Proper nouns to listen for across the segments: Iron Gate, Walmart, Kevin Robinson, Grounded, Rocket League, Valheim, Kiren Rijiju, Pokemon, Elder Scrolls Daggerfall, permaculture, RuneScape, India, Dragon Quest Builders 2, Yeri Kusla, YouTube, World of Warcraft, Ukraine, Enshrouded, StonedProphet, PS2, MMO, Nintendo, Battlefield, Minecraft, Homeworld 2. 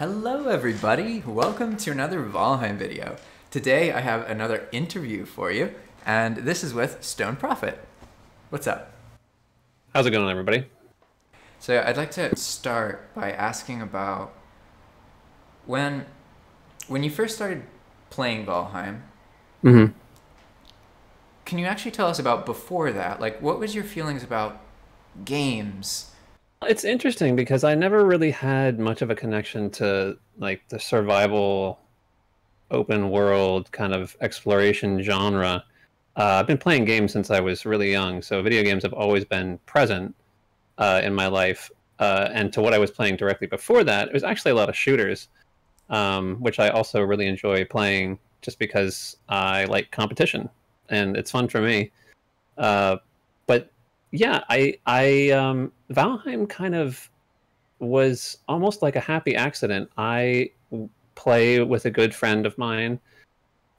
Hello everybody, welcome to another Valheim video. Today I have another interview for you, and this is with StonedProphet. What's up? How's it going everybody? So I'd like to start by asking about when you first started playing Valheim, can you actually tell us about before that? Like, what was your feelings about games? It's interesting because I never really had much of a connection to like the survival open world kind of exploration genre. I've been playing games since I was really young, so video games have always been present in my life. And to what I was playing directly before that, it was actually a lot of shooters, which I also really enjoy playing just because I like competition and it's fun for me. But yeah, I Valheim kind of was almost like a happy accident. I play with a good friend of mine,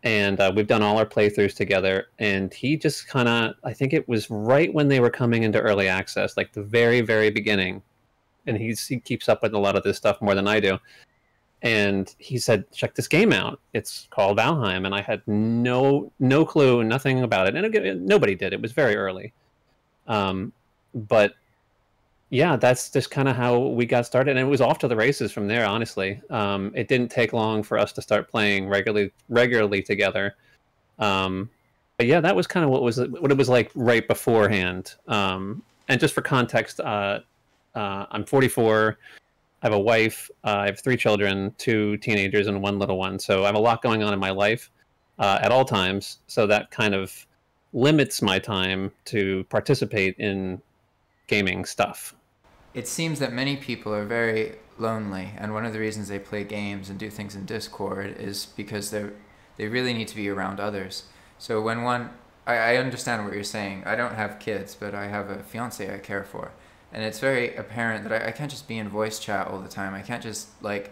and we've done all our playthroughs together, and he just kind of, I think it was right when they were coming into early access, like the very, very beginning, and he keeps up with a lot of this stuff more than I do, and he said, check this game out. It's called Valheim, and I had no clue, nothing about it, and nobody did. It was very early. But yeah, that's just kind of how we got started, and it was off to the races from there, honestly. It didn't take long for us to start playing regularly together. But yeah, that was kind of what it was like right beforehand. And just for context, I'm 44, I have a wife, I have 3 children, 2 teenagers and 1 little one. So I have a lot going on in my life, at all times. So that kind of limits my time to participate in gaming stuff. It seems that many people are very lonely, and one of the reasons they play games and do things in Discord is because they really need to be around others. So when one, I understand what you're saying. I don't have kids, but I have a fiance I care for, and it's very apparent that I can't just be in voice chat all the time. I can't just like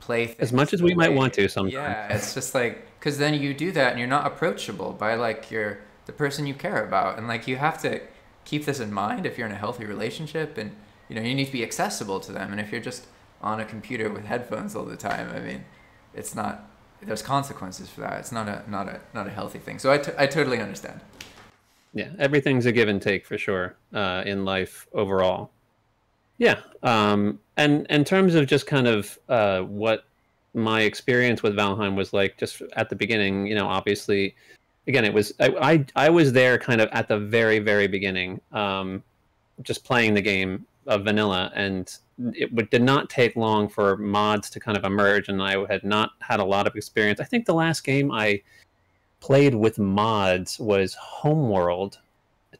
play things as much as we might want to sometimes. Yeah, it's just like, because then you do that and you're not approachable by like the person you care about, and like you have to keep this in mind if you're in a healthy relationship, and you know you need to be accessible to them. And if you're just on a computer with headphones all the time, I mean, it's not, there's consequences for that. It's not a healthy thing. So I totally understand. Yeah, everything's a give and take for sure in life overall. Yeah, and in terms of just kind of what my experience with Valheim was like, just at the beginning, you know, obviously. Again, it was I was there kind of at the very, very beginning, just playing the game of vanilla, and it did not take long for mods to kind of emerge, and I had not had a lot of experience. I think the last game I played with mods was Homeworld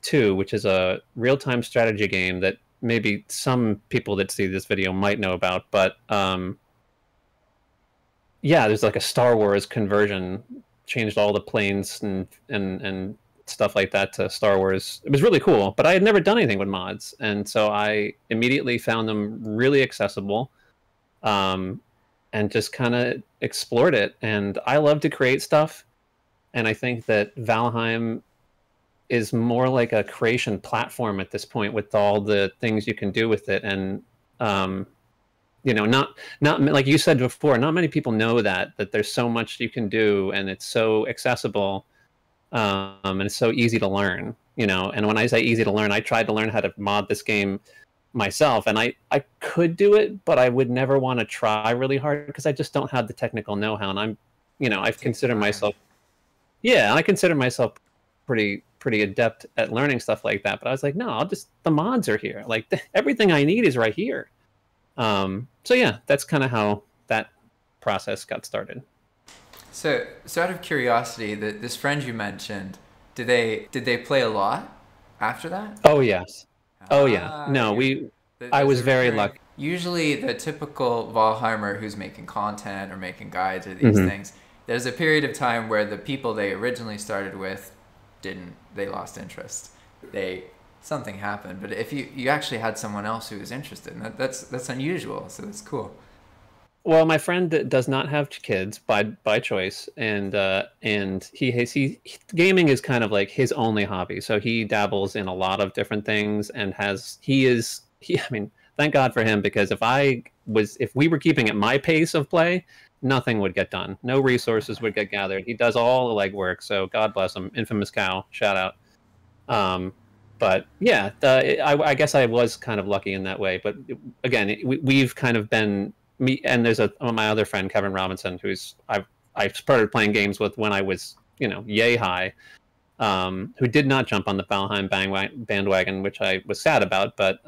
2, which is a real-time strategy game that maybe some people that see this video might know about, but yeah, there's like a Star Wars conversion. Changed all the planes and stuff like that to Star Wars. It was really cool, but I had never done anything with mods, and so I immediately found them really accessible, and just kind of explored it. And I love to create stuff, and I think that Valheim is more like a creation platform at this point with all the things you can do with it. And you know, not like you said before, not many people know that there's so much you can do, and it's so accessible, and it's so easy to learn, you know. And when I say easy to learn, I tried to learn how to mod this game myself, and I could do it, but I would never want to try really hard because I just don't have the technical know-how. And I'm, you know, I consider myself pretty adept at learning stuff like that. But I was like, no, the mods are here. Like everything I need is right here. So yeah, that's kind of how that process got started. So out of curiosity, this friend you mentioned, did they play a lot after that? Oh yes. Oh yeah. No, yeah. I was very lucky. Usually the typical Valheimer who's making content or making guides or these things, there's a period of time where the people they originally started with they lost interest. Something happened. But if you actually had someone else who was interested, that's unusual, so that's cool. Well, my friend does not have kids by choice, and he gaming is kind of like his only hobby, so he dabbles in a lot of different things, and he is I mean, thank God for him, because if we were keeping at my pace of play, nothing would get done. No resources would get gathered. He does all the legwork, so God bless him. Infamous Cow, shout out. But yeah, I guess I was kind of lucky in that way. But again, we've kind of been me, and there's my other friend Kevin Robinson, who's I started playing games with when I was yay high, who did not jump on the Valheim bandwagon, which I was sad about. But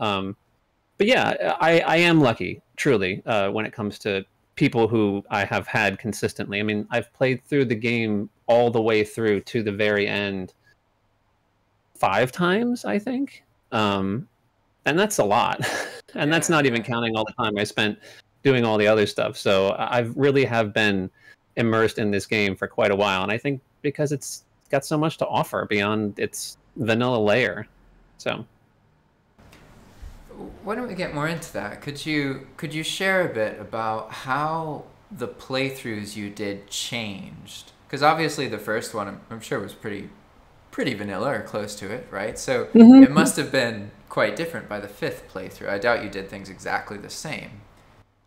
yeah, I am lucky, truly, when it comes to people who I have had consistently. I mean, I've played through the game all the way through to the very end 5 times, I think. And that's a lot. And that's not even counting all the time I spent doing all the other stuff. So I really have been immersed in this game for quite a while. And I think because it's got so much to offer beyond its vanilla layer. So why don't we get more into that? Could you share a bit about how the playthroughs you did changed? Because obviously the first one, I'm sure, was pretty vanilla or close to it, right? So it must have been quite different by the 5th playthrough. I doubt you did things exactly the same.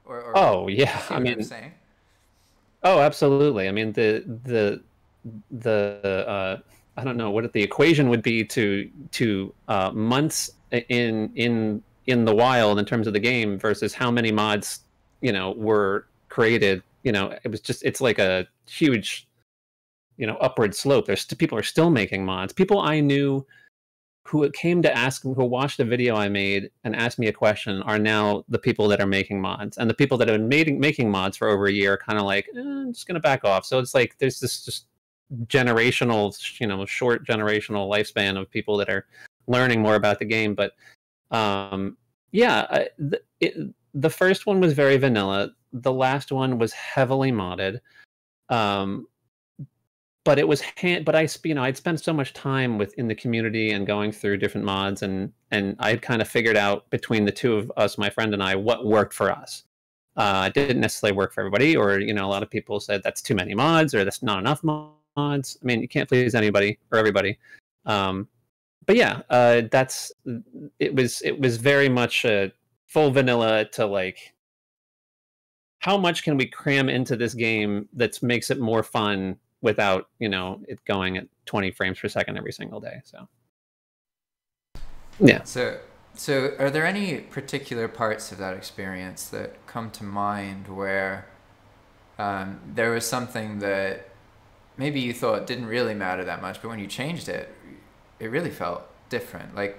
Or oh yeah, I mean, saying. Oh, absolutely. I mean, the I don't know what the equation would be to months in the wild in terms of the game versus how many mods were created. It was just, it's like a huge upward slope. People are still making mods. People I knew who came to ask, who watched a video I made and asked me a question, are now the people that are making mods. And the people that have been making mods for over a year are kind of like, I'm just going to back off. So it's like there's this just generational, short generational lifespan of people that are learning more about the game. But yeah, the first one was very vanilla. The last one was heavily modded. But it was I'd spent so much time within the community and going through different mods, and I had kind of figured out between the two of us, my friend and I, what worked for us. It didn't necessarily work for everybody, or a lot of people said that's too many mods or that's not enough mods. I mean, you can't please anybody or everybody. But yeah, it was very much a full vanilla to like, how much can we cram into this game that makes it more fun without it going at 20 frames per second every single day. So yeah. So are there any particular parts of that experience that come to mind where there was something that maybe you thought didn't really matter that much, but when you changed it, it really felt different? Like,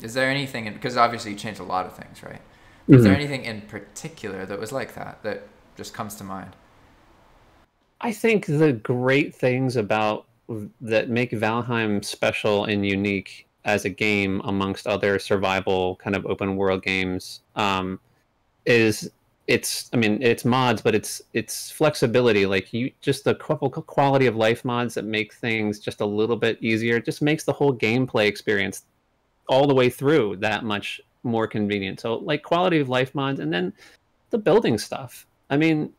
is there anything, because obviously you changed a lot of things, right? Mm-hmm. Is there anything in particular that was like that just comes to mind? I think the great things that make Valheim special and unique as a game amongst other survival kind of open world games is it's mods, but it's flexibility. Like the quality of life mods that make things just a little bit easier, just makes the whole gameplay experience all the way through that much more convenient. So like quality of life mods, and then the building stuff. I mean,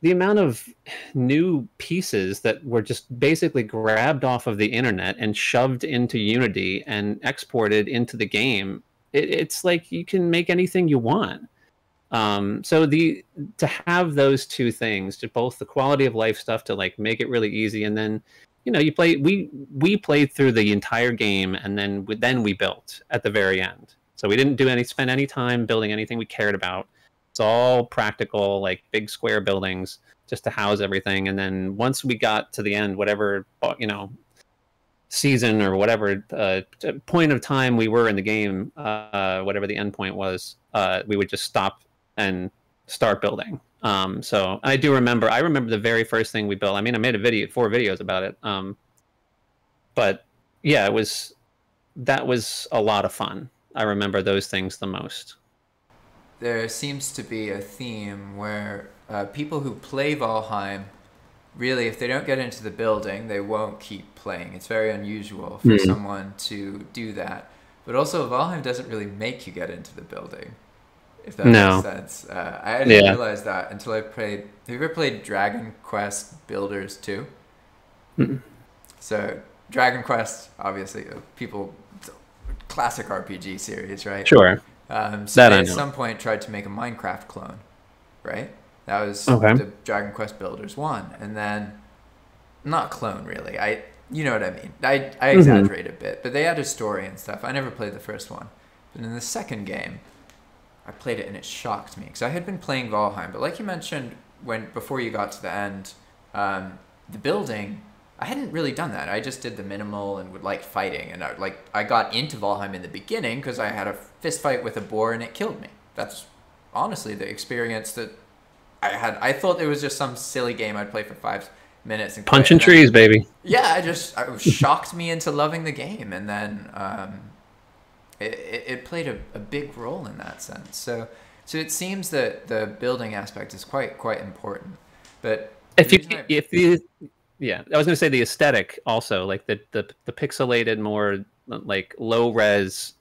the amount of new pieces that were just basically grabbed off of the internet and shoved into Unity and exported into the game, it's like you can make anything you want. So to have those two things, to both the quality of life stuff to like make it really easy, and then we played through the entire game, and then we built at the very end. So we didn't spend any time building anything we cared about. It's all practical, like big square buildings just to house everything. And then once we got to the end, whatever, season or whatever point of time we were in the game, whatever the end point was, we would just stop and start building. So I remember the very first thing we built. I mean, I made 4 videos about it. But yeah, that was a lot of fun. I remember those things the most. There seems to be a theme where people who play Valheim, really, if they don't get into the building, they won't keep playing. It's very unusual for someone to do that. But also, Valheim doesn't really make you get into the building, if that makes sense. I didn't realize that until I played... Have you ever played Dragon Quest Builders 2? Mm-mm. So, Dragon Quest, obviously, classic RPG series, right? Sure. So that they at some point tried to make a Minecraft clone, right? That was the Dragon Quest Builders 1. And then, not clone really, you know what I mean. I exaggerate a bit, but they had a story and stuff. I never played the first one. But in the second game, I played it and it shocked me. Because I had been playing Valheim, but like you mentioned, before you got to the end, the building, I hadn't really done that. I just did the minimal and would like fighting. And I got into Valheim in the beginning because I had a fist fight with a boar and it killed me. That's honestly the experience that I had. I thought it was just some silly game I'd play for 5 minutes. And punching trees, baby. Yeah, it shocked me into loving the game. And then it played a big role in that sense. So it seems that the building aspect is quite important. But I was going to say the aesthetic also, like the pixelated, more like low res,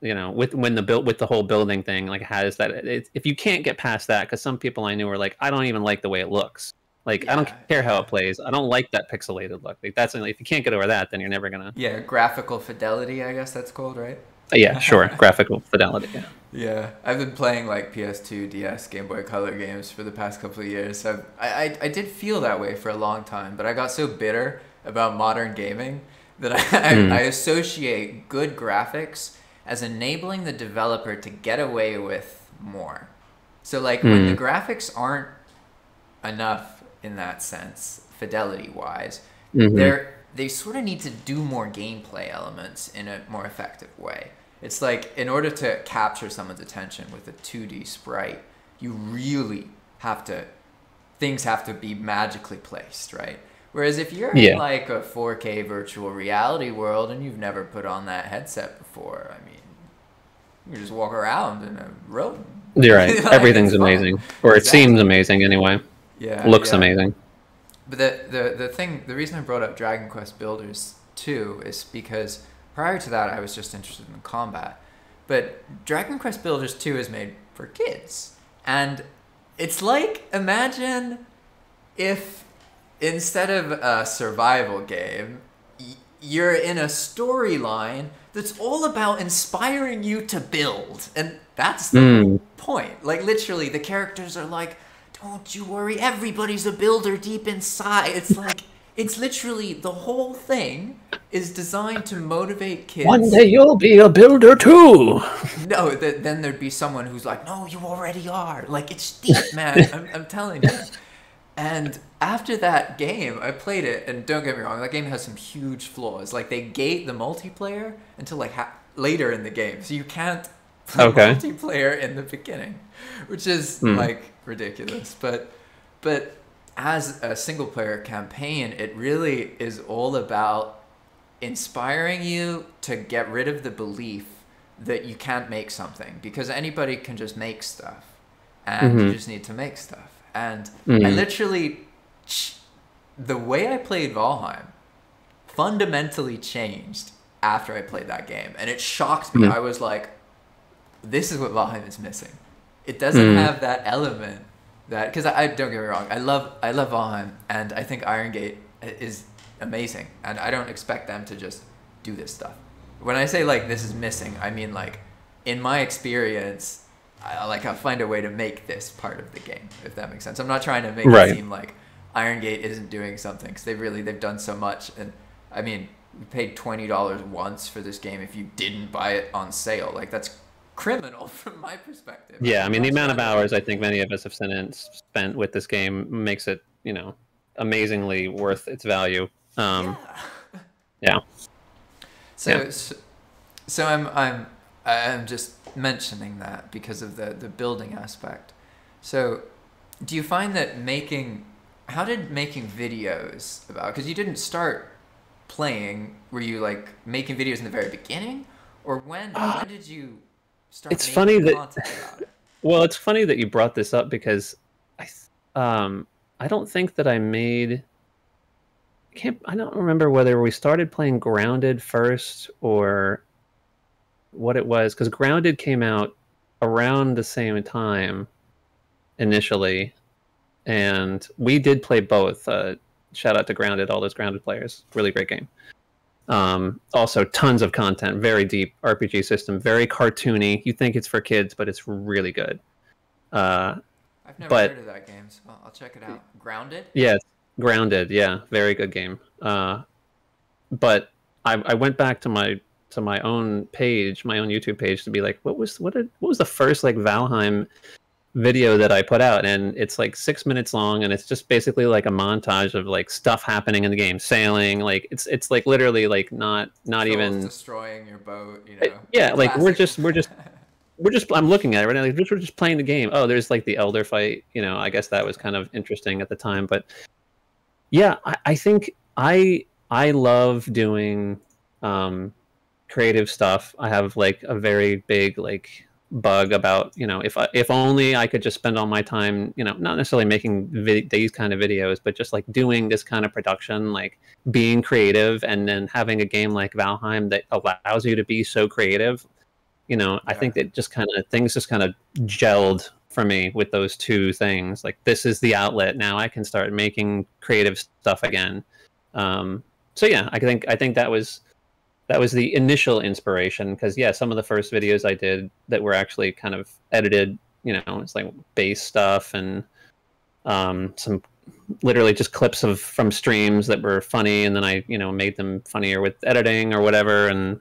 you know, with the whole building thing, like how is that? If you can't get past that, because some people I knew were like, I don't even like the way it looks. Like, I don't care how it plays. I don't like that pixelated look. Like that's if you can't get over that, then you're never gonna. Yeah, graphical fidelity, I guess that's called, right? Yeah, sure, graphical fidelity. Yeah. Yeah, I've been playing like PS2, DS, Game Boy Color games for the past couple of years. So I did feel that way for a long time, but I got so bitter about modern gaming that I associate good graphics as enabling the developer to get away with more. So like when the graphics aren't enough in that sense, fidelity-wise, they sort of need to do more gameplay elements in a more effective way. It's like, in order to capture someone's attention with a 2D sprite, you really have to, things have to be magically placed, right? Whereas if you're in like a 4K virtual reality world and you've never put on that headset before, I mean, you just walk around in a room. You're right. Like, everything's amazing. Or exactly. It seems amazing anyway. Yeah. Looks amazing. But the reason I brought up Dragon Quest Builders 2 is because prior to that, I was just interested in combat. But Dragon Quest Builders 2 is made for kids. And it's like, imagine if instead of a survival game, you're in a storyline that's all about inspiring you to build. And that's the point. Like, literally, the characters are like, don't you worry, everybody's a builder deep inside. It's like, it's literally, the whole thing is designed to motivate kids. One day you'll be a builder too. No, then there'd be someone who's like, no, you already are. Like, it's deep, man. I'm telling you. And after that game, I played it, and don't get me wrong, that game has some huge flaws. Like, they gate the multiplayer until like later in the game. So you can't play multiplayer in the beginning, which is like ridiculous. But as a single player campaign, it really is all about inspiring you to get rid of the belief that you can't make something, because anybody can just make stuff, and you just need to make stuff. And I literally, the way I played Valheim fundamentally changed after I played that game, and it shocked me. I was like, this is what Valheim is missing. It doesn't have that element. That, because I don't get me wrong, I love Valheim, and I think Iron Gate is amazing, and I don't expect them to just do this stuff. When I say like this is missing, I mean like in my experience, I'll find a way to make this part of the game, if that makes sense. I'm not trying to make it seem like Iron Gate isn't doing something, because they've done so much. And I mean, you paid $20 once for this game if you didn't buy it on sale. Like, that's criminal from my perspective. Yeah, I mean, the amount of hours I think many of us have spent with this game makes it, you know, amazingly worth its value. So I'm just mentioning that because of the building aspect. So do you find that how did making videos about, because you didn't start playing, were you like making videos in the very beginning, or when did you start? It's funny that it's funny that you brought this up, because I don't think that I don't remember whether we started playing Grounded first or what it was, because Grounded came out around the same time initially, and we did play both. Shout out to Grounded, all those Grounded players, really great game. Also tons of content, very deep RPG system, very cartoony. You think it's for kids, but it's really good. I've never heard of that game, so I'll check it out. Grounded? Yeah, Grounded. Yeah, very good game. But I went back to my own page, my own YouTube page, to be like, what was the first like Valheim video that I put out? And it's like 6 minutes long, and it's just basically like a montage of like stuff happening in the game, sailing, like it's like literally like not even destroying your boat, you know? Yeah, classic. Like we're just I'm looking at it right now, like we're just playing the game. Oh, there's like the elder fight, you know, I guess that was kind of interesting at the time. But yeah, I think I love doing creative stuff. I have like a very big like bug about, you know, if only I could just spend all my time, you know, not necessarily making these kind of videos, but just like doing this kind of production, like being creative, and then having a game like Valheim that allows you to be so creative, you know. Yeah. I think that just kind of things just kind of gelled for me with those two things. Like, this is the outlet now, I can start making creative stuff again. So yeah, I think that was the initial inspiration, because yeah, some of the first videos I did that were actually kind of edited, you know, it's like bass stuff and some literally just clips from streams that were funny, and then I, you know, made them funnier with editing or whatever. And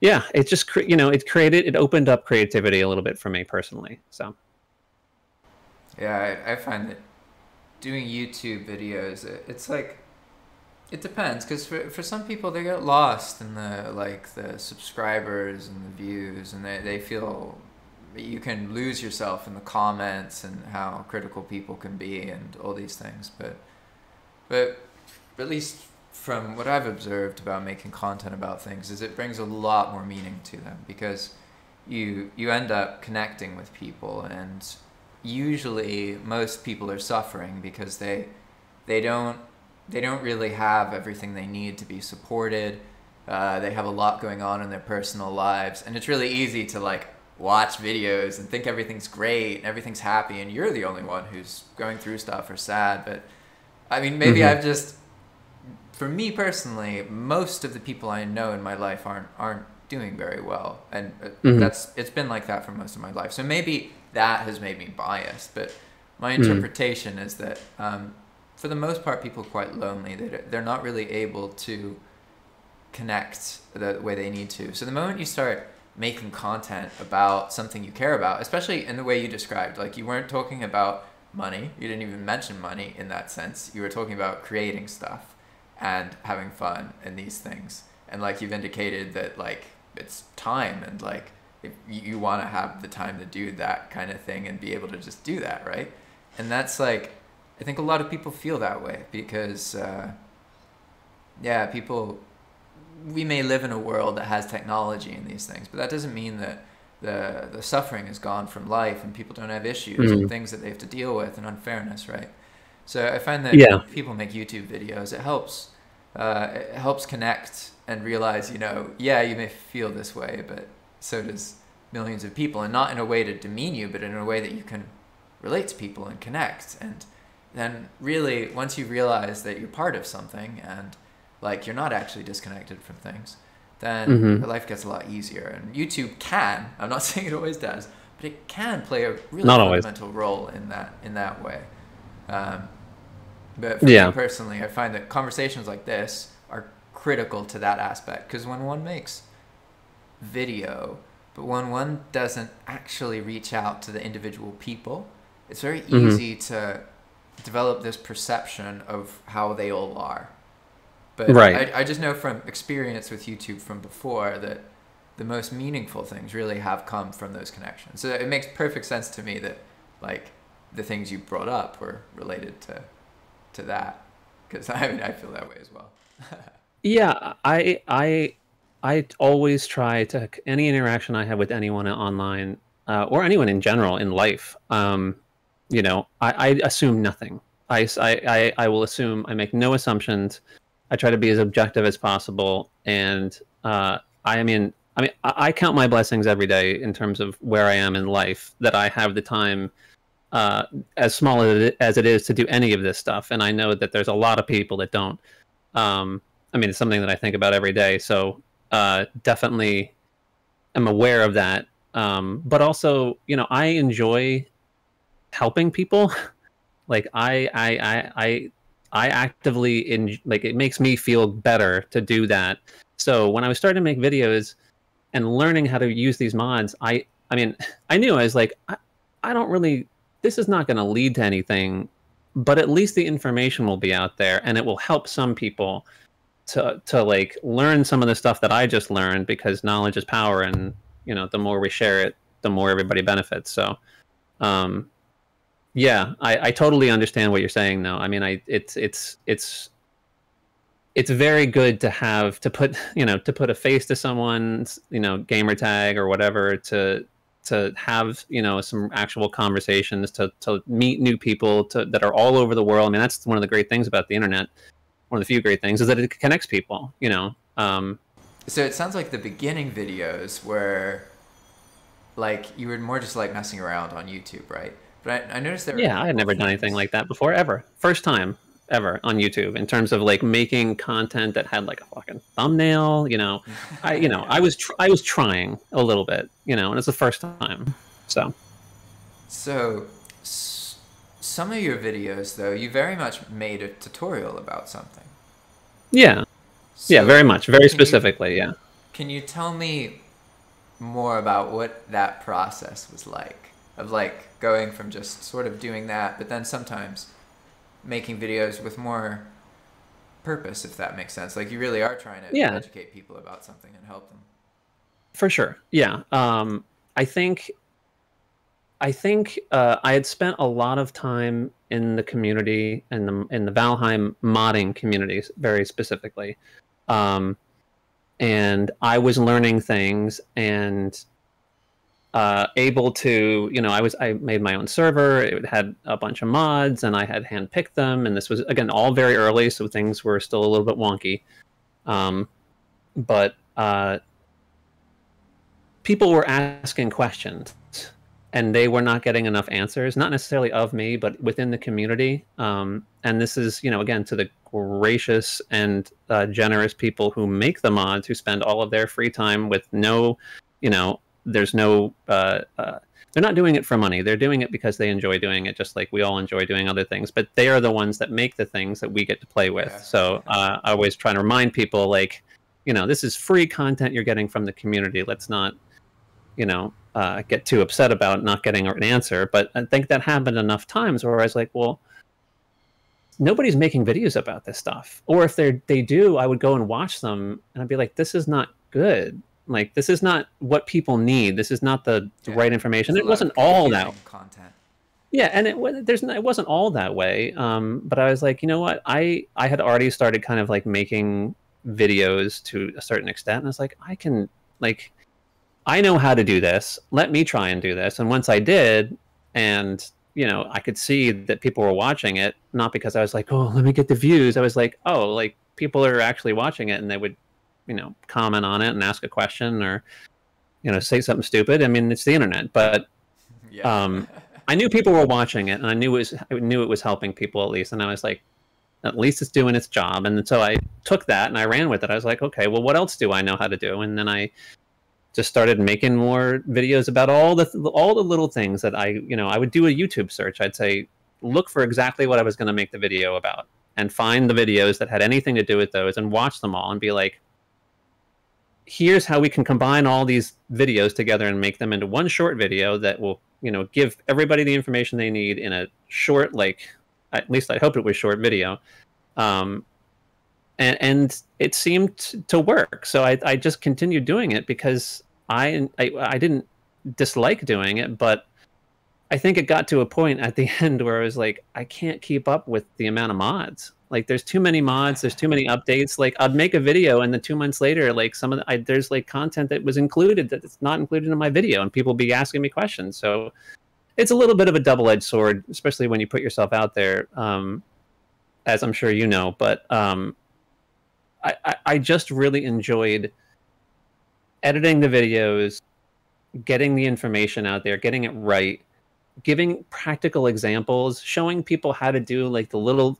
yeah, it just it opened up creativity a little bit for me personally. So yeah, I find that doing YouTube videos, it's like, it depends, because for some people, they get lost in the like the subscribers and the views, and they feel you can lose yourself in the comments and how critical people can be and all these things. But at least from what I've observed about making content about things, is it brings a lot more meaning to them, because you end up connecting with people, and usually most people are suffering because they don't really have everything they need to be supported. They have a lot going on in their personal lives, and it's really easy to like watch videos and think everything's great and everything's happy, and you're the only one who's going through stuff or sad. But I mean, maybe I've just, for me personally, most of the people I know in my life aren't doing very well, and it's been like that for most of my life. So maybe that has made me biased, but my interpretation is that, for the most part, people are quite lonely. They're not really able to connect the way they need to. So the moment you start making content about something you care about, especially in the way you described, like you weren't talking about money. You didn't even mention money in that sense. You were talking about creating stuff and having fun and these things. And like you've indicated that like it's time, and like if you want to have the time to do that kind of thing and be able to just do that, right? And that's like, I think a lot of people feel that way because, yeah, we may live in a world that has technology and these things, but that doesn't mean that the suffering is gone from life and people don't have issues and things that they have to deal with and unfairness, right? So I find that when people make YouTube videos, it helps connect and realize, you know, yeah, you may feel this way, but so does millions of people, and not in a way to demean you, but in a way that you can relate to people and connect. And then really, once you realize that you're part of something and like you're not actually disconnected from things, then life gets a lot easier. And YouTube can, I'm not saying it always does, but it can play a really fundamental role in that way. But for me personally, I find that conversations like this are critical to that aspect, because when one makes video, but when one doesn't actually reach out to the individual people, it's very easy to develop this perception of how they all are. But I just know from experience with YouTube from before that the most meaningful things really have come from those connections. So it makes perfect sense to me that like the things you brought up were related to that, because I mean, I feel that way as well. Yeah, I always try to, any interaction I have with anyone online or anyone in general in life, you know, I assume nothing. I will assume, I make no assumptions. I try to be as objective as possible. And I count my blessings every day in terms of where I am in life, that I have the time, as small as it is, to do any of this stuff. And I know that there's a lot of people that don't. I mean, it's something that I think about every day. So definitely am aware of that. But also, you know, I enjoy helping people. Like I actively, like, it makes me feel better to do that. So when I was starting to make videos and learning how to use these mods, I mean, I knew, I was like, I don't really, this is not going to lead to anything, but at least the information will be out there and it will help some people to like learn some of the stuff that I just learned, because knowledge is power, and, you know, the more we share it, the more everybody benefits. So, yeah, I totally understand what you're saying, though. I mean, it's very good to have, to put a face to someone's, you know, gamer tag or whatever, to have, you know, some actual conversations, to meet new people that are all over the world. I mean, that's one of the great things about the internet. One of the few great things is that it connects people, you know. So it sounds like the beginning videos were, like, you were more just like messing around on YouTube, right? But I noticed that. Yeah, I had never done anything like that before, ever. First time ever on YouTube in terms of like making content that had like a fucking thumbnail, you know. I was trying a little bit, you know, and it's the first time. So some of your videos, though, you very much made a tutorial about something. Yeah. So yeah, very much, very specifically, yeah. Can you tell me more about what that process was like? Of like going from just sort of doing that, but then sometimes making videos with more purpose, if that makes sense. Like you really are trying to educate people about something and help them. For sure, yeah. I think I had spent a lot of time in the community, in the Valheim modding communities, very specifically, and I was learning things and. Able to, you know, I made my own server. It had a bunch of mods, and I had handpicked them. And this was, again, all very early, so things were still a little bit wonky. But people were asking questions, and they were not getting enough answers, not necessarily of me, but within the community. And this is, you know, again, to the gracious and generous people who make the mods, who spend all of their free time with no, you know, there's no they're not doing it for money. They're doing it because they enjoy doing it, just like we all enjoy doing other things. But they are the ones that make the things that we get to play with. Yeah. So I always try to remind people, like, you know, this is free content you're getting from the community. Let's not, you know, get too upset about not getting an answer. But I think that happened enough times where I was like, well, nobody's making videos about this stuff. Or if they do, I would go and watch them, and I'd be like, this is not good. Like, this is not what people need. This is not the right information. It wasn't all that content. Yeah, and it wasn't all that way. But I was like, you know what? I had already started kind of like making videos to a certain extent, and I was like, I can, like, I know how to do this. Let me try and do this. And once I did, and, you know, I could see that people were watching it, not because I was like, oh, let me get the views. I was like, oh, like, people are actually watching it, and they would, you know, comment on it and ask a question, or, you know, say something stupid. I mean, it's the internet, but yeah. I knew people were watching it, and I knew it was helping people at least. And I was like, at least it's doing its job. And so I took that and I ran with it. I was like, okay, well, what else do I know how to do? And then I just started making more videos about all the little things that I, you know, I would do a YouTube search. I'd say, look for exactly what I was going to make the video about, and find the videos that had anything to do with those, and watch them all, and be like, here's how we can combine all these videos together and make them into one short video that will, you know, give everybody the information they need in a short, like, at least I hope it was short video. And it seemed to work. So I just continued doing it, because I didn't dislike doing it, but I think it got to a point at the end where I was like, I can't keep up with the amount of mods. Like, there's too many mods, there's too many updates. Like, I'd make a video, and then 2 months later, like, there's like content that was included that it's not included in my video, and people be asking me questions. So it's a little bit of a double-edged sword, especially when you put yourself out there, as I'm sure you know. But I just really enjoyed editing the videos, getting the information out there, getting it right, giving practical examples, showing people how to do, like, the little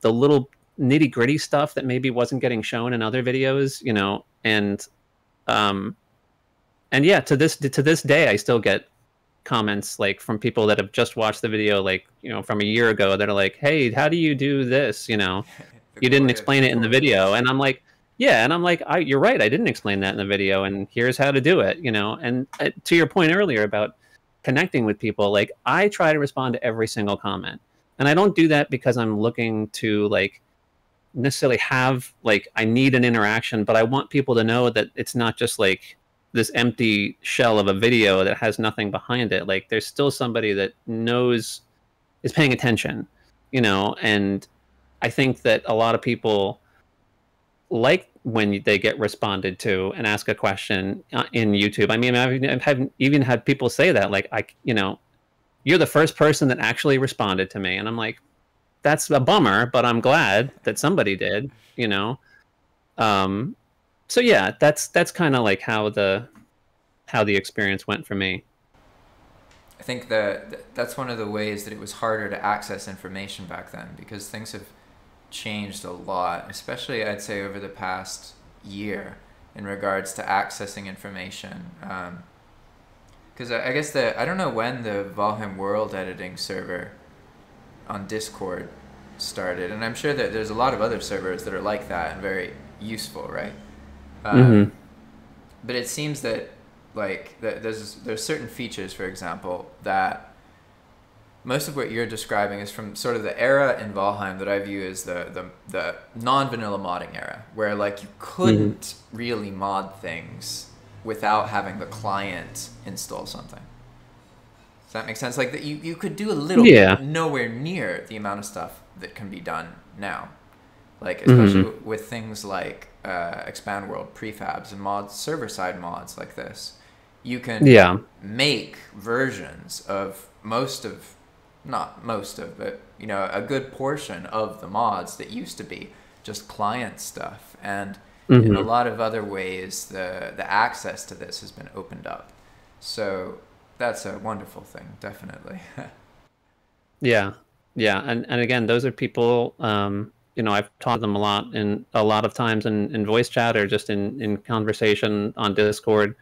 nitty gritty stuff that maybe wasn't getting shown in other videos, you know, and yeah, to this day, I still get comments like from people that have just watched the video, like, you know, from a year ago that are like, hey, how do you do this? You know, you didn't explain it in the video. And I'm like, yeah. And I'm like, you're right. I didn't explain that in the video, and here's how to do it, you know? And to your point earlier about connecting with people, like I try to respond to every single comment, and I don't do that because I'm looking to like necessarily have, like, I need an interaction, but I want people to know that it's not just like this empty shell of a video that has nothing behind it. Like there's still somebody that knows, is paying attention, you know? And I think that a lot of people like when they get responded to and ask a question in YouTube. I mean, I've even had people say that, like, you know, you're the first person that actually responded to me. And I'm like, that's a bummer, but I'm glad that somebody did, you know? So yeah, that's kind of like how the experience went for me. I think that's one of the ways that it was harder to access information back then, because things have changed a lot, especially I'd say over the past year in regards to accessing information. Because I guess I don't know when the Valheim World editing server on Discord started, and I'm sure that there's a lot of other servers that are like that and very useful, right? But it seems that like there's certain features, for example, that most of what you're describing is from sort of the era in Valheim that I view as the non-vanilla modding era, where like you couldn't really mod things without having the client install something. Does that make sense? Like that you could do a little bit, nowhere near the amount of stuff that can be done now. Like especially with things like Expand World prefabs and mods, server-side mods like this, you can make versions of not most of, but you know, a good portion of the mods that used to be just client stuff. And in a lot of other ways, the access to this has been opened up. So that's a wonderful thing, definitely. Yeah. And again, those are people, you know, I've taught them a lot, and a lot of times in voice chat or just in conversation on Discord,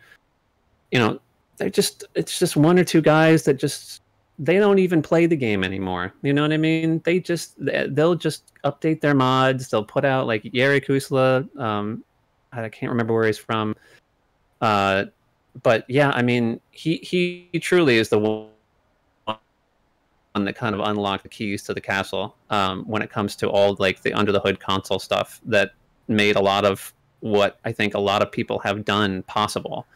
you know, it's just one or two guys that just, they don't even play the game anymore. You know what I mean? They'll just update their mods. They'll put out like Yeri Kusla. I can't remember where he's from. But yeah, I mean, he truly is the one that kind of unlocked the keys to the castle when it comes to all like the under the hood console stuff that made a lot of what I think a lot of people have done possible.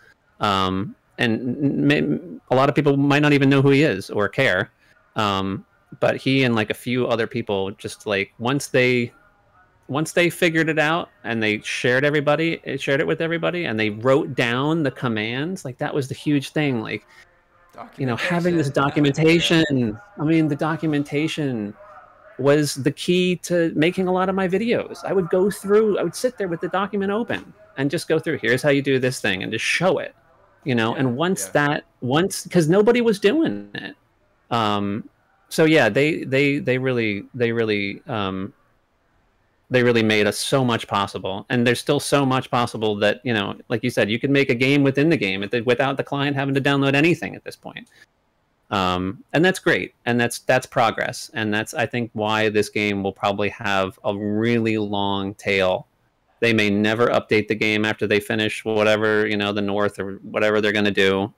And a lot of people might not even know who he is or care. But he and like a few other people just like once they figured it out and they shared it with everybody, and they wrote down the commands. Like that was the huge thing. Like, you know, having this documentation, I mean, the documentation was the key to making a lot of my videos. I would sit there with the document open and just go through, here's how you do this thing, and just show it, you know? And once, because nobody was doing it. So yeah, they really made us so much possible, and there's still so much possible that, you know, like you said, you could make a game within the game without the client having to download anything at this point. And that's great. And that's progress. And that's, I think, why this game will probably have a really long tail. They may never update the game after they finish whatever, you know, the North or whatever they're going to do.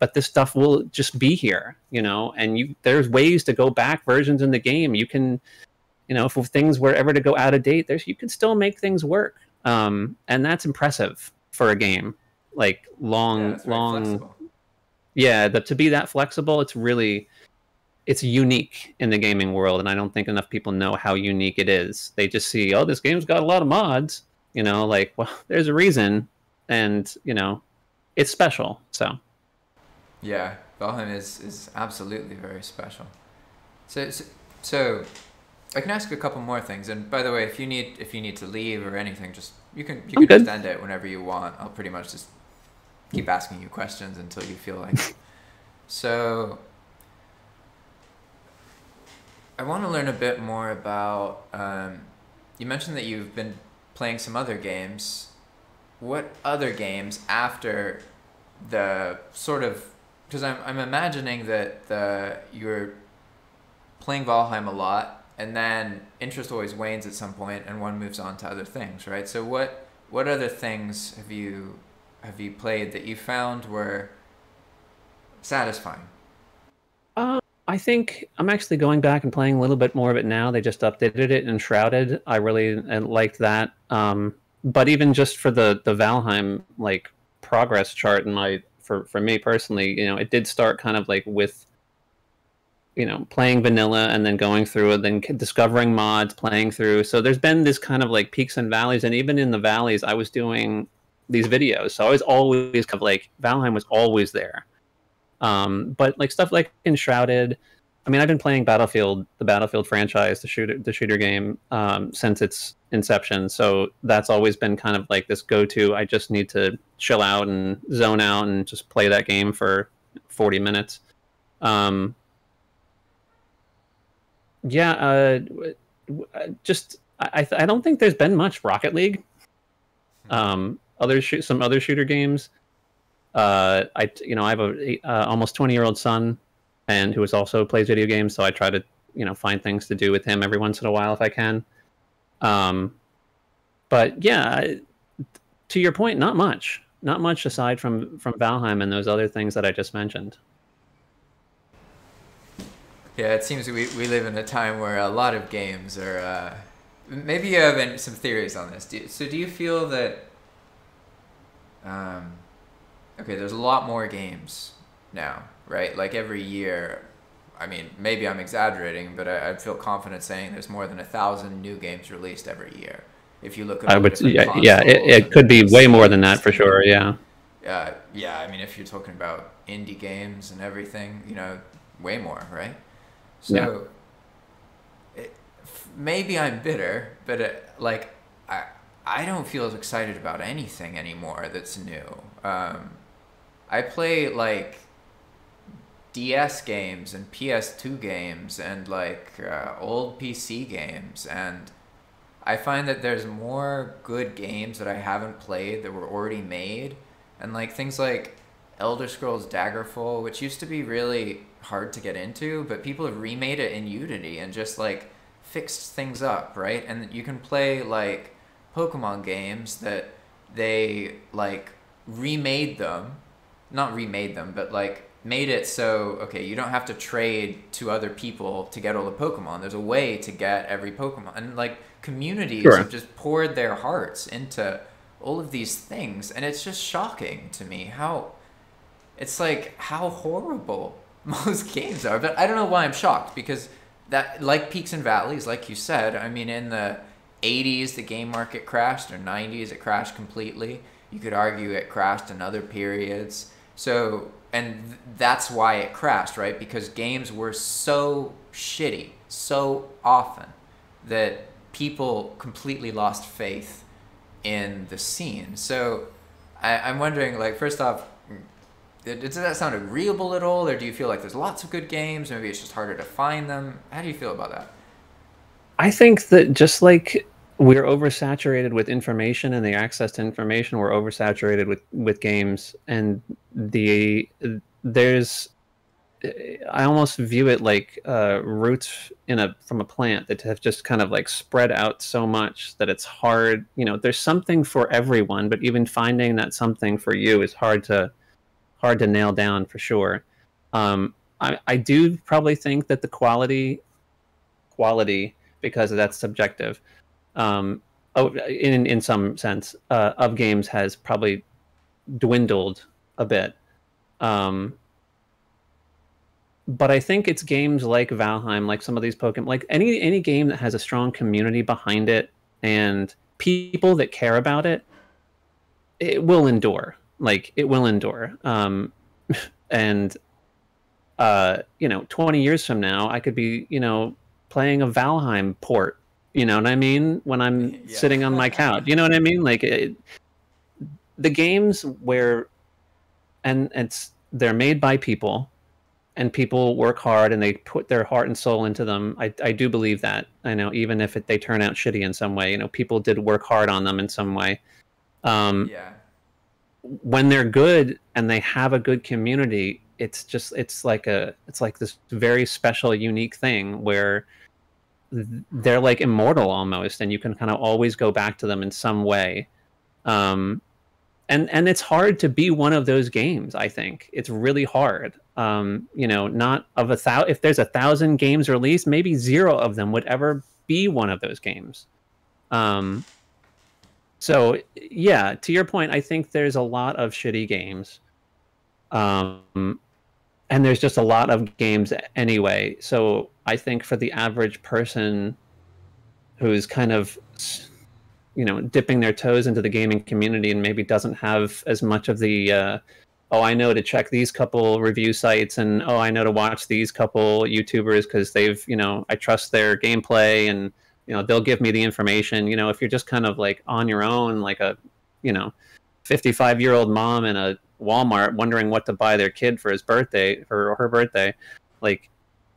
But this stuff will just be here, you know, and there's ways to go back versions in the game. You can, you know, if things were ever to go out of date, you can still make things work. And that's impressive for a game. Like long, yeah, to be that flexible, it's unique in the gaming world. And I don't think enough people know how unique it is. They just see, oh, this game's got a lot of mods, you know, like, well, there's a reason. And, you know, it's special. So. Yeah, Valheim is absolutely very special. So I can ask you a couple more things, and by the way, if you need to leave or anything, just you can extend it whenever you want. I'll pretty much just keep asking you questions until you feel like it. So I want to learn a bit more about You mentioned that you've been playing some other games. What other games after the sort of... Because I'm imagining that you're playing Valheim a lot, and then interest always wanes at some point, and one moves on to other things, right? So what other things have you played that you found were satisfying? I think I'm actually going back and playing a little bit more of it now. They just updated it in Enshrouded. I really liked that. But even just for the Valheim like progress chart in my for me personally, you know, it did start kind of like with, you know, playing vanilla and then going through it, then discovering mods, playing through. So there's been this kind of like peaks and valleys, and even in the valleys, I was doing these videos. So I was always kind of like Valheim was always there. But like stuff like Enshrouded, I mean, I've been playing Battlefield, the Battlefield franchise, the shooter game, since its inception. So that's always been kind of like this go-to. I just need to chill out and zone out and just play that game for 40 minutes. I don't think there's been much Rocket League. Some other shooter games. I have a almost 20-year-old son, and who is also plays video games, so I try to, you know, find things to do with him every once in a while if I can. But yeah, to your point, not much aside from Valheim and those other things that I just mentioned. Yeah, it seems we live in a time where a lot of games are. Maybe you have some theories on this. Do you feel that? Okay, there's a lot more games now, right? Like every year, I mean, maybe I'm exaggerating, but I feel confident saying there's more than 1,000 new games released every year. If you look at it could be way more than that for sure, yeah. Yeah, I mean, if you're talking about indie games and everything, you know, way more, right? So yeah. Maybe I'm bitter, but like I don't feel as excited about anything anymore that's new. I play like DS games and PS2 games and like old PC games, and I find that there's more good games that I haven't played that were already made, and like things like Elder Scrolls Daggerfall, which used to be really hard to get into, but people have remade it in Unity and just like fixed things up, right? And you can play like Pokemon games that they like remade them, not remade them, but like made it so, okay, you don't have to trade to other people to get all the Pokemon. There's a way to get every Pokemon. And like communities sure. have just poured their hearts into all of these things. And it's just shocking to me how, it's like how horrible most games are. But I don't know why I'm shocked, because that, like peaks and valleys, like you said, I mean, in the 80s, the game market crashed, or 90s, it crashed completely. You could argue it crashed in other periods. So, and that's why it crashed, right? Because games were so shitty so often that people completely lost faith in the scene. So I'm wondering, like, first off, does that sound agreeable at all? Or do you feel like there's lots of good games? Maybe it's just harder to find them. How do you feel about that? I think that just like we're oversaturated with information and the access to information, we're oversaturated with games, and I almost view it like roots from a plant that have just kind of like spread out so much that it's hard. You know, there's something for everyone, but even finding that something for you is hard to nail down for sure. I do probably think that the quality, because that's subjective, in some sense, of games has probably dwindled a bit. But I think it's games like Valheim, like some of these Pokemon, like any game that has a strong community behind it and people that care about it, it will endure. Like, it will endure. You know, 20 years from now, I could be, you know, playing a Valheim port, you know what I mean? When I'm yeah. sitting on my couch, you know what I mean? Like, the games where, and it's, they're made by people and people work hard and they put their heart and soul into them. I do believe that. I know, even if they turn out shitty in some way, you know, people did work hard on them in some way. Yeah. When they're good and they have a good community, it's just, it's like this very special, unique thing where they're like immortal almost, and you can kind of always go back to them in some way. And it's hard to be one of those games, I think. It's really hard. You know, not of 1,000, if there's 1,000 games released, maybe 0 of them would ever be one of those games. So yeah, to your point, I think there's a lot of shitty games. And there's just a lot of games anyway. So I think for the average person who's kind of, you know, dipping their toes into the gaming community and maybe doesn't have as much of the, oh, I know to check these couple review sites, and oh, I know to watch these couple YouTubers because they've, you know, I trust their gameplay and, you know, they'll give me the information. You know, if you're just kind of like on your own, like a, you know, 55-year-old mom in a Walmart wondering what to buy their kid for his birthday or her birthday, like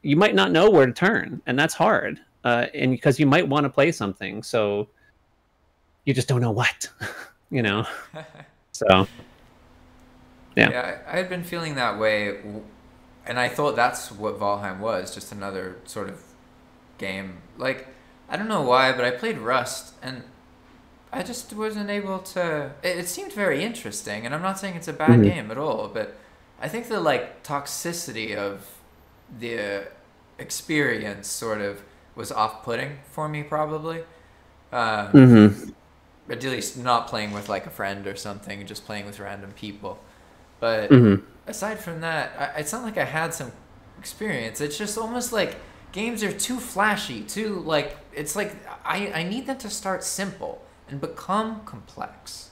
you might not know where to turn, and that's hard. And because you might want to play something, so you just don't know what, you know. So yeah. Yeah, I had been feeling that way, and I thought that's what Valheim was, just another sort of game. Like, I don't know why, but I played Rust, and I just wasn't able to... It seemed very interesting, and I'm not saying it's a bad game at all, but I think the, like, toxicity of the experience sort of was off-putting for me, probably. At least not playing with, like, a friend or something, just playing with random people. But aside from that, it's not like I had some experience. It's just almost like games are too flashy, too, like... It's like I need them to start simple and become complex,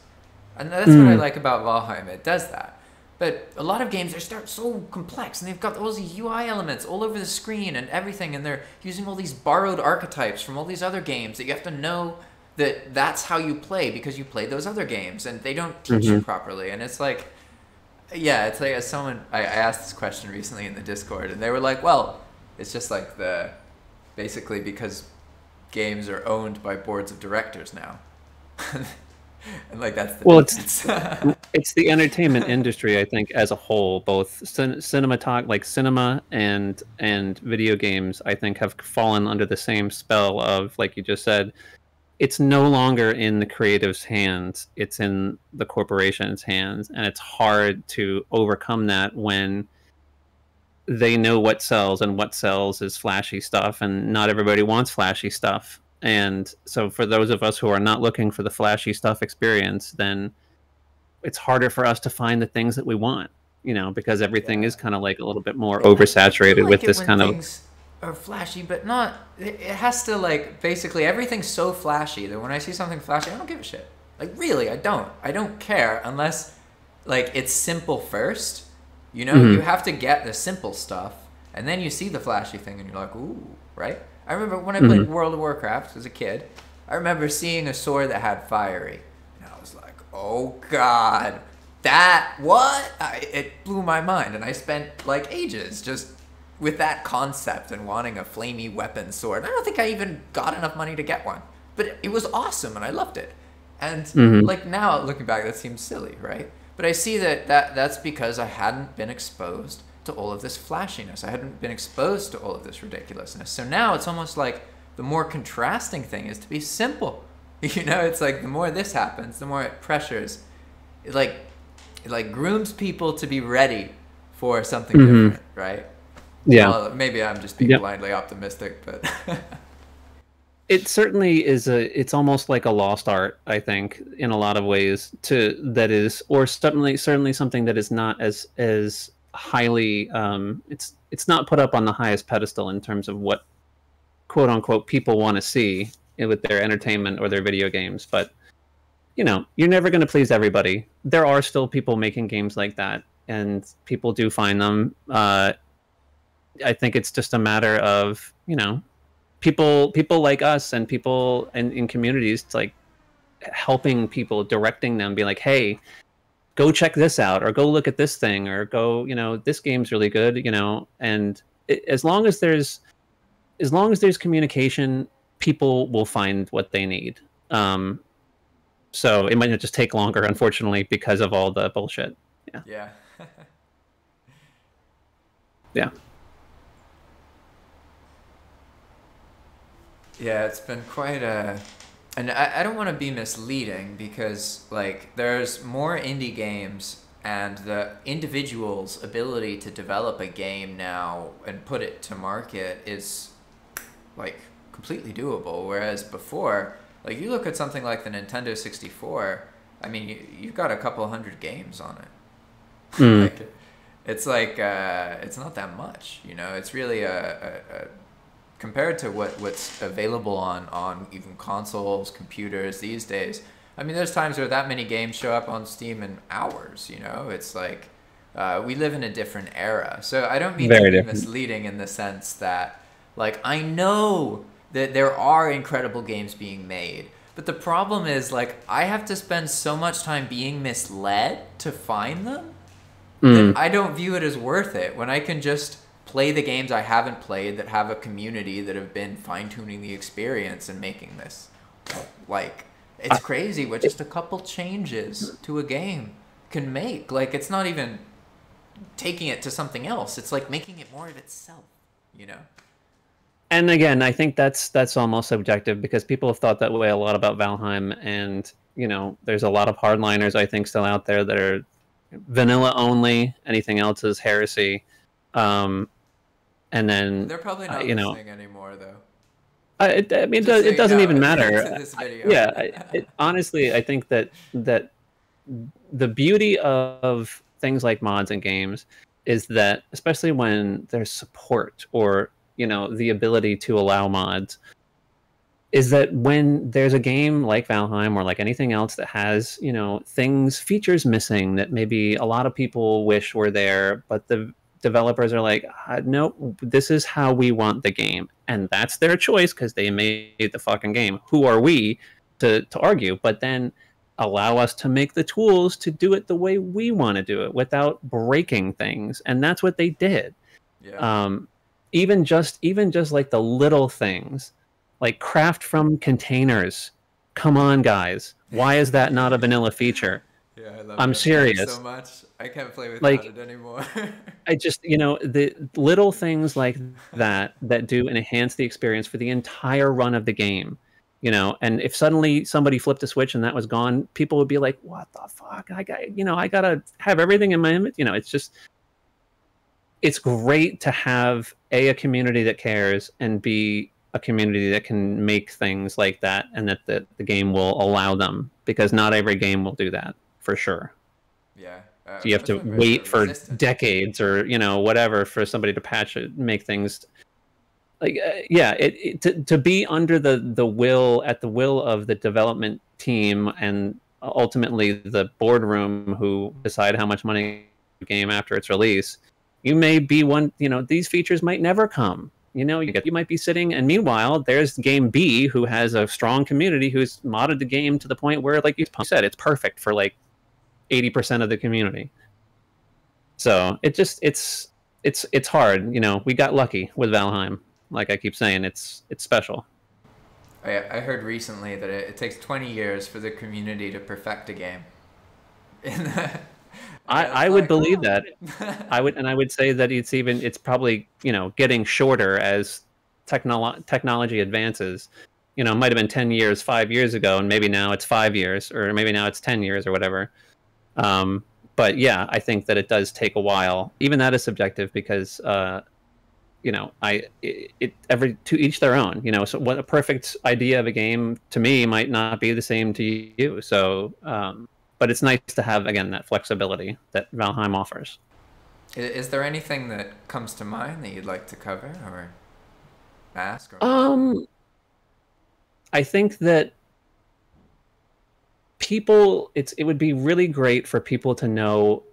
and that's what I like about Valheim. It does that, but a lot of games, they start so complex, and they've got all these UI elements all over the screen and everything, and they're using all these borrowed archetypes from all these other games that you have to know that that's how you play because you play those other games, and they don't teach you properly. And it's like, yeah, it's like, as someone, I asked this question recently in the Discord, and they were like, well, it's just like the, basically because games are owned by boards of directors now. And like that's the, well, it's it's the entertainment industry, I think, as a whole, both cinema and video games, I think, have fallen under the same spell of, like you just said, it's no longer in the creative's hands, it's in the corporation's hands, and it's hard to overcome that when they know what sells, and what sells is flashy stuff, and not everybody wants flashy stuff. And so for those of us who are not looking for the flashy stuff experience, then it's harder for us to find the things that we want, you know, because everything is kind of like a little bit more oversaturated with this kind of... Things are flashy, but not... It has to, like, basically everything's so flashy that when I see something flashy, I don't give a shit. Like, really, I don't. I don't care unless, like, it's simple first. You know, you have to get the simple stuff, and then you see the flashy thing, and you're like, ooh, right? I remember when I played World of Warcraft as a kid, I remember seeing a sword that had fiery. And I was like, oh god, that, what? It blew my mind, and I spent like ages just with that concept and wanting a flamey weapon sword. I don't think I even got enough money to get one, but it was awesome, and I loved it. And like now, looking back, that seems silly, right? But I see that, that's because I hadn't been exposed to all of this flashiness. I hadn't been exposed to all of this ridiculousness. So now it's almost like the more contrasting thing is to be simple. You know, it's like the more this happens, the more it pressures. It like grooms people to be ready for something different, right? Yeah. Well, maybe I'm just being blindly optimistic, but... It certainly is it's almost like a lost art, I think, in a lot of ways, or certainly something that is not as highly it's not put up on the highest pedestal in terms of what quote unquote people want to see with their entertainment or their video games. But you know, you're never going to please everybody. There are still people making games like that, and people do find them. I think it's just a matter of, you know, people like us and people in communities, like helping people, directing them, be like, hey, go check this out, or go look at this thing, or go, you know, this game's really good, you know. And it, as long as there's communication, people will find what they need. So it might just take longer, unfortunately, because of all the bullshit. Yeah. Yeah. Yeah. Yeah, it's been quite a... And I don't want to be misleading, because, like, there's more indie games, and the individual's ability to develop a game now and put it to market is, like, completely doable. Whereas before, like, you look at something like the Nintendo 64, I mean, you've got a couple hundred games on it. Mm. Like, it's like, it's not that much, you know? It's really a compared to what's available on even consoles, computers these days. I mean, there's times where that many games show up on Steam in hours, you know? It's like, we live in a different era. So I don't mean to be misleading in the sense that, like, I know that there are incredible games being made, but the problem is, like, I have to spend so much time being misled to find them that I don't view it as worth it, when I can just play the games I haven't played that have a community that have been fine-tuning the experience and making this. Like, it's crazy what just a couple changes to a game can make. Like, it's not even taking it to something else. It's like making it more of itself, you know? And again, I think that's almost subjective, because people have thought that way a lot about Valheim. And, you know, there's a lot of hardliners, I think, still out there that are vanilla only. Anything else is heresy. And then they're probably not listening anymore, though. I mean, it doesn't even matter. Yeah, honestly, I think that the beauty of things like mods and games is that, especially when there's support or, you know, the ability to allow mods, is that when there's a game like Valheim or like anything else that has, you know, features missing that maybe a lot of people wish were there, but the developers are like, nope, this is how we want the game, and that's their choice because they made the fucking game. Who are we to argue? But then allow us to make the tools to do it the way we want to do it without breaking things, and that's what they did. Yeah. Even just like the little things, like craft from containers. Come on, guys, why is that not a vanilla feature? Yeah, I love I'm serious. So much. I can't play without it anymore. I just, you know, the little things like that do enhance the experience for the entire run of the game, you know. And if suddenly somebody flipped a switch and that was gone, people would be like, "What the fuck? I gotta have everything in my image." You know, it's just, it's great to have a community that cares, and b, a community that can make things like that, and that the game will allow them, because not every game will do that. For sure. Yeah. So you have to wait for decades or, you know, whatever, for somebody to patch it, make things like, yeah, to be under the will of the development team and ultimately the boardroom who decide how much money the game after its release. You may be one, you know, these features might never come. You know, you might be sitting, and meanwhile, there's game B, who has a strong community, who's modded the game to the point where, like you said, it's perfect for like 80% of the community. So it just, it's hard, you know. We got lucky with Valheim, like I keep saying. It's special. I heard recently that it takes 20 years for the community to perfect a game. I would believe that. I would say that it's probably, you know, getting shorter as technology advances. You know, it might have been 10 years 5 years ago, and maybe now it's 5 years, or maybe now it's 10 years or whatever. But yeah, I think that it does take a while. Even that is subjective, because you know, to each their own, you know. So what a perfect idea of a game to me might not be the same to you. So but it's nice to have, again, that flexibility that Valheim offers. Is there anything that comes to mind that you'd like to cover or ask? Or... I think that people, it would be really great for people to know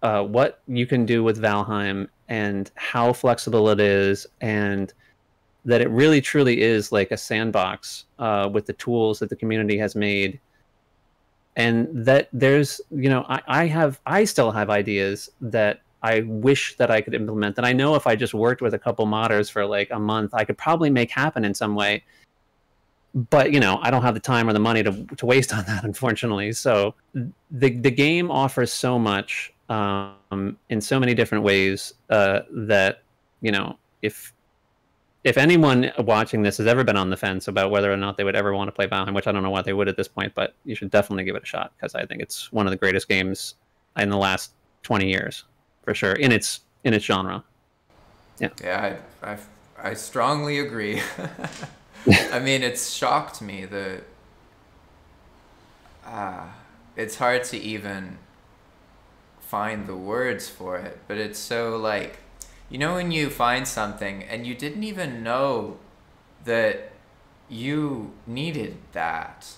what you can do with Valheim and how flexible it is, and that it really truly is like a sandbox with the tools that the community has made. And that there's, you know, I still have ideas that I wish that I could implement. And I know if I just worked with a couple modders for like a month, I could probably make happen in some way. But, you know, I don't have the time or the money to waste on that, unfortunately. So the game offers so much in so many different ways that, you know, if anyone watching this has ever been on the fence about whether or not they would ever want to play Valheim, which I don't know why they would at this point, but you should definitely give it a shot, because I think it's one of the greatest games in the last 20 years, for sure, in its genre. Yeah. Yeah, I strongly agree. I mean, it's shocked me that it's hard to even find the words for it, but it's so like, you know, when you find something and you didn't even know that you needed that,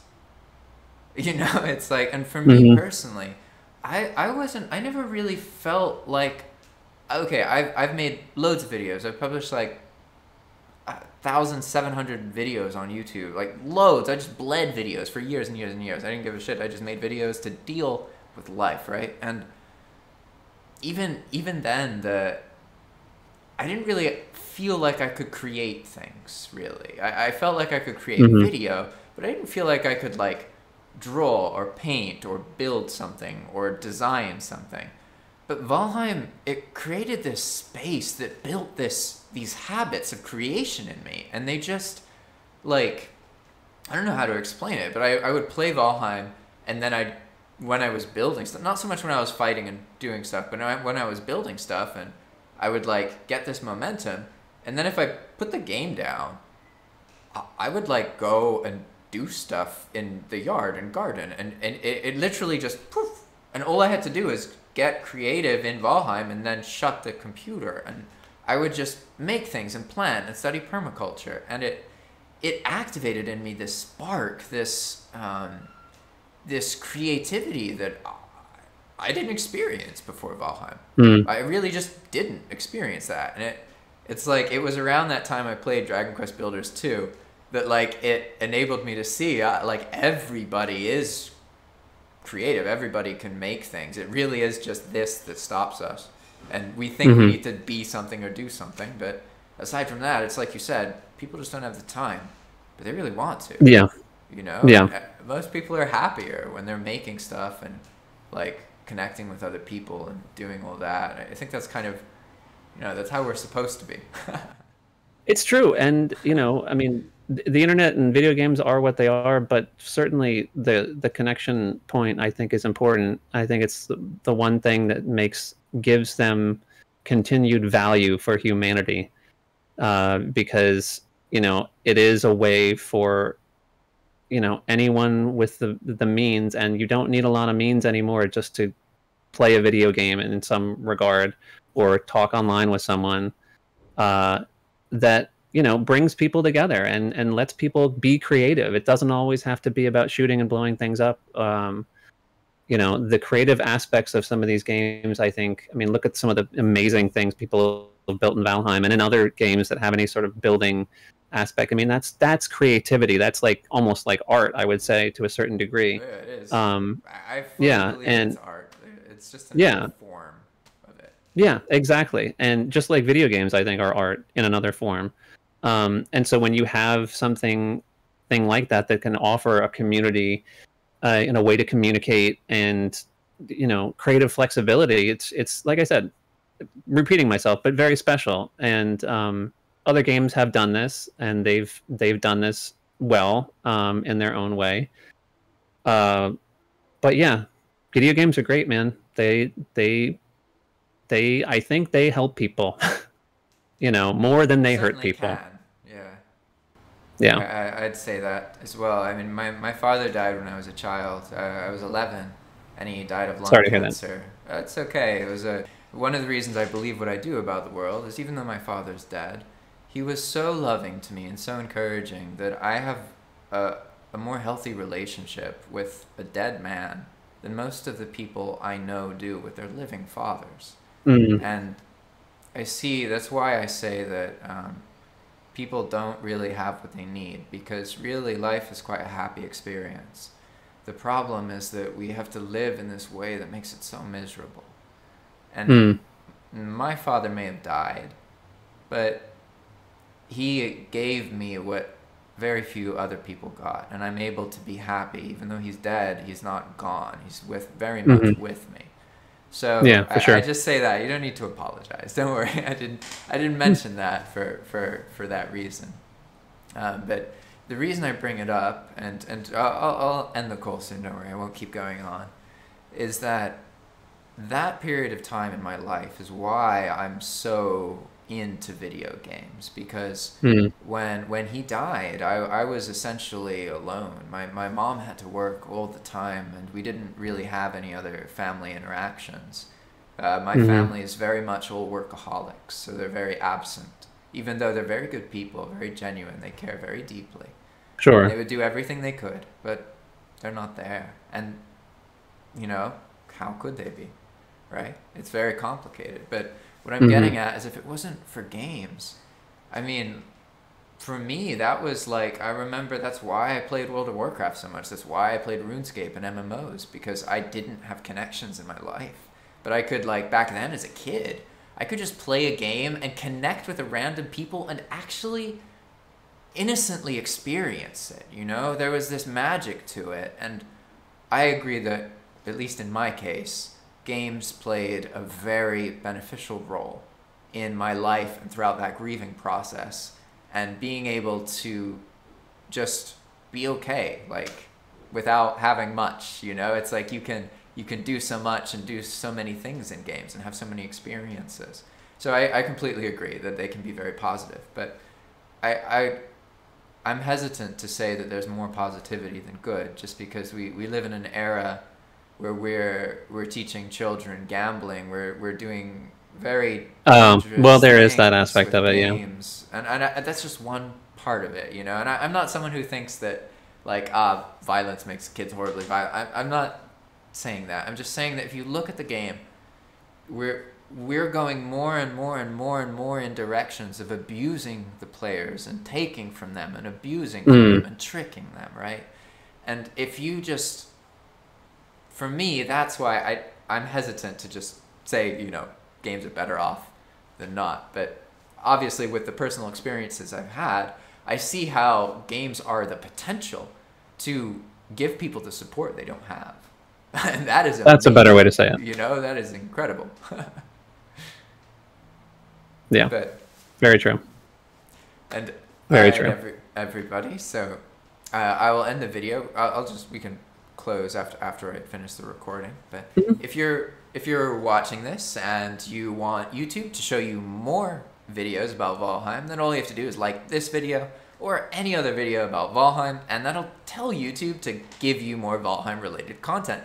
you know, it's like, and for me personally, I never really felt like, okay, I've made loads of videos. I've published like 1,700 videos on YouTube, like loads. I just bled videos for years and years and years. I didn't give a shit. I just made videos to deal with life, right? And even then, I didn't really feel like I could create things, really. I felt like I could create video, but I didn't feel like I could like draw or paint or build something or design something. But Valheim, it created this space that built these habits of creation in me. And they just, like, I don't know how to explain it, but I would play Valheim, and then when I was building stuff, not so much when I was fighting and doing stuff, but when I was building stuff, and I would like get this momentum, and then if I put the game down, I would like go and do stuff in the yard and garden, and it literally just poof, and all I had to do is get creative in Valheim and then shut the computer, and I would just make things and plant and study permaculture, and it activated in me this spark, this creativity that I didn't experience before Valheim. I really just didn't experience that. And it's like, it was around that time I played Dragon Quest Builders 2 that like it enabled me to see like everybody is creative. Everybody can make things. It really is just this that stops us. And we think we need to be something or do something. But aside from that, it's like you said, people just don't have the time, but they really want to. Yeah. You know? Yeah. Most people are happier when they're making stuff and like connecting with other people and doing all that. I think that's kind of, you know, that's how we're supposed to be. It's true. And, you know, I mean, the internet and video games are what they are, but certainly the connection point, I think, is important. I think it's the one thing that gives them continued value for humanity, because, you know, it is a way for, you know, anyone with the means, and you don't need a lot of means anymore just to play a video game in some regard or talk online with someone, that, you know, brings people together and lets people be creative. It doesn't always have to be about shooting and blowing things up. You know, the creative aspects of some of these games, I think, I mean, look at some of the amazing things people have built in Valheim and in other games that have any sort of building aspect. I mean, that's creativity. That's like almost like art, I would say, to a certain degree. Yeah, it is. I fully believe it's art. It's just another form of it. Yeah, exactly. And just like video games, I think, are art in another form. And so when you have something like that can offer a community in a way to communicate and, you know, creative flexibility, it's like I said, repeating myself, but very special. And other games have done this, and they've done this well in their own way. But yeah, video games are great, man. They I think they help people, you know, more than they hurt people. Can. Yeah, yeah. I'd say that as well. I mean, my father died when I was a child. I was 11, and he died of lung cancer. It's okay. It was one of the reasons I believe what I do about the world is, even though my father's dead, he was so loving to me and so encouraging that I have a more healthy relationship with a dead man than most of the people I know do with their living fathers. And I see, that's why I say that people don't really have what they need, because really life is quite a happy experience. The problem is that we have to live in this way that makes it so miserable. And my father may have died, but he gave me what very few other people got. And I'm able to be happy. Even though he's dead, he's not gone. He's with very much with me. So yeah, for sure. I just say that. You don't need to apologize. Don't worry. I didn't mention that for that reason. But the reason I bring it up, and I'll end the call soon, don't worry, I won't keep going on, is that that period of time in my life is why I'm so into video games, because when he died, I was essentially alone. My mom had to work all the time, and we didn't really have any other family interactions. My family is very much all workaholics, so they're very absent. Even though they're very good people, very genuine, they care very deeply. Sure. And they would do everything they could, but they're not there. And, you know, how could they be, right? It's very complicated. But what I'm getting at is, if it wasn't for games, I mean, for me, that was like, I remember that's why I played World of Warcraft so much. That's why I played RuneScape and MMOs, because I didn't have connections in my life. But I could, like, back then as a kid, I could just play a game and connect with the random people and actually innocently experience it, you know? There was this magic to it, and I agree that, at least in my case, games played a very beneficial role in my life and throughout that grieving process, and being able to just be okay, like, without having much, you know? It's like you can do so much and do so many things in games and have so many experiences. So I completely agree that they can be very positive, but I'm hesitant to say that there's more positivity than good, just because we live in an era where we're teaching children gambling, we're doing very dangerous well, there is that aspect of it, games. Yeah. And that's just one part of it, you know? And I'm not someone who thinks that, like, violence makes kids horribly violent. I'm not saying that. I'm just saying that if you look at the game, we're going more and more in directions of abusing the players and taking from them and abusing them and tricking them, right? And if you just, for me, that's why I'm hesitant to just say, you know, games are better off than not. But obviously, with the personal experiences I've had, I see how games are the potential to give people the support they don't have. And that is amazing. That's a better way to say it. You know, that is incredible. Yeah, but very true. And very true. Everybody. So I will end the video. I'll just, we can close after I finish the recording. But if you're watching this and you want YouTube to show you more videos about Valheim, then all you have to do is like this video or any other video about Valheim, and that'll tell YouTube to give you more Valheim-related content.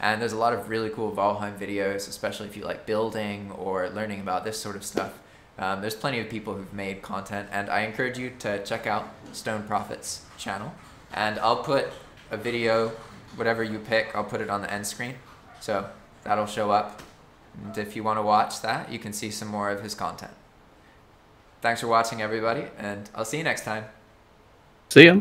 And there's a lot of really cool Valheim videos, especially if you like building or learning about this sort of stuff. There's plenty of people who've made content, and I encourage you to check out StonedProphet's channel. And I'll put a video, whatever you pick, I'll put it on the end screen. So that'll show up. And if you want to watch that, you can see some more of his content. Thanks for watching, everybody, and I'll see you next time. See ya.